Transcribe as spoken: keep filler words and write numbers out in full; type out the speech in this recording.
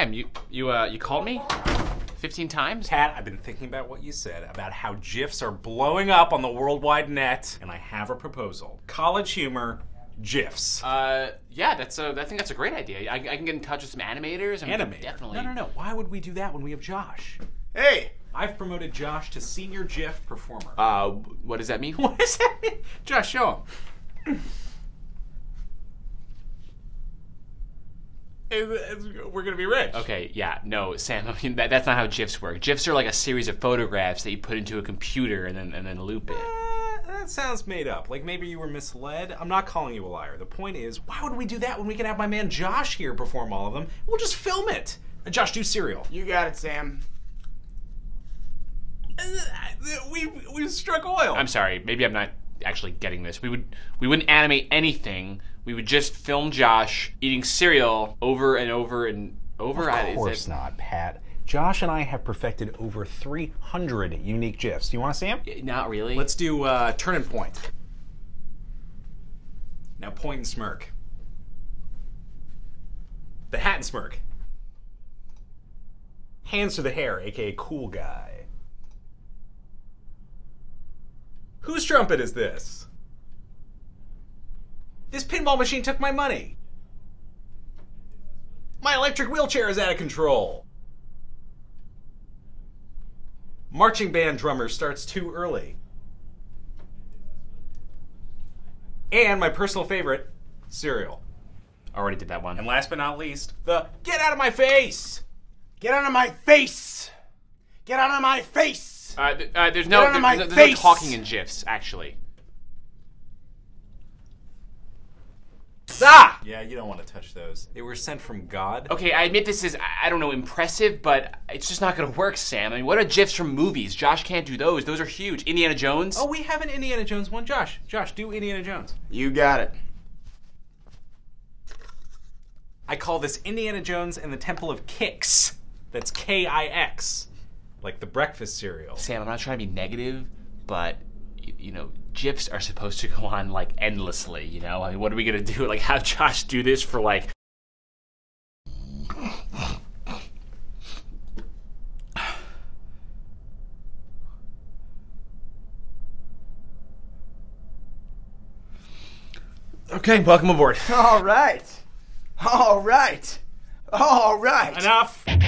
Sam, you you uh you called me fifteen times? Pat, I've been thinking about what you said about how GIFs are blowing up on the worldwide net, and I have a proposal. College Humor GIFs. Uh, yeah, that's a, I think that's a great idea. I, I can get in touch with some animators. And Animator? Definitely. No, no, no. Why would we do that when we have Josh? Hey! I've promoted Josh to senior GIF performer. Uh, what does that mean? What does that mean? Josh, show him. We're gonna be rich. Okay, yeah, no, Sam. I mean, that, that's not how GIFs work. GIFs are like a series of photographs that you put into a computer and then and then loop it. Uh, that sounds made up. Like maybe you were misled. I'm not calling you a liar. The point is, why would we do that when we can have my man Josh here perform all of them? We'll just film it. Uh, Josh, do cereal. You got it, Sam. Uh, we we struck oil. I'm sorry. Maybe I'm not actually getting this. We would we wouldn't animate anything. We would just film Josh eating cereal over and over and over. Of course not, Pat. Josh and I have perfected over three hundred unique GIFs. Do you want to see them? Not really. Let's do uh, turn and point. Now point and smirk. The hat and smirk. Hands to the hair, a k a cool guy. Whose trumpet is this? This pinball machine took my money. My electric wheelchair is out of control. Marching band drummer starts too early. And my personal favorite, cereal. Already did that one. And last but not least, the get out of my face! Get out of my face! Get out of my face! Uh, th uh, there's no, there, there's, there's no talking in GIFs, actually. Ah! Yeah, you don't want to touch those. They were sent from God. Okay, I admit this is, I don't know, impressive, but it's just not gonna work, Sam. I mean, what are GIFs from movies? Josh can't do those. Those are huge. Indiana Jones? Oh, we have an Indiana Jones one. Josh, Josh, do Indiana Jones. You got it. I call this Indiana Jones and the Temple of Kix. That's K I X. Like the breakfast cereal. Sam, I'm not trying to be negative, but, you, you know, GIFs are supposed to go on like endlessly, you know? I mean, what are we gonna do? Like, have Josh do this for like. Okay, welcome aboard. All right. All right. All right. Enough.